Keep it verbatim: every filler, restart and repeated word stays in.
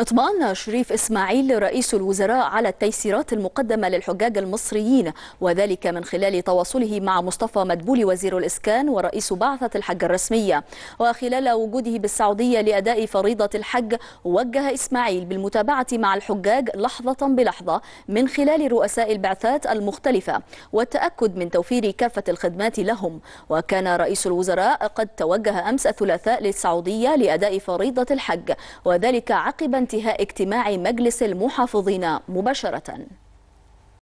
اطمأن شريف اسماعيل رئيس الوزراء على التيسيرات المقدمة للحجاج المصريين، وذلك من خلال تواصله مع مصطفى مدبولي وزير الإسكان ورئيس بعثة الحج الرسمية. وخلال وجوده بالسعودية لأداء فريضة الحج، وجه اسماعيل بالمتابعة مع الحجاج لحظة بلحظة من خلال رؤساء البعثات المختلفة والتأكد من توفير كافة الخدمات لهم. وكان رئيس الوزراء قد توجه أمس الثلاثاء للسعودية لأداء فريضة الحج، وذلك عقب انتهاء اجتماع مجلس المحافظين مباشرة.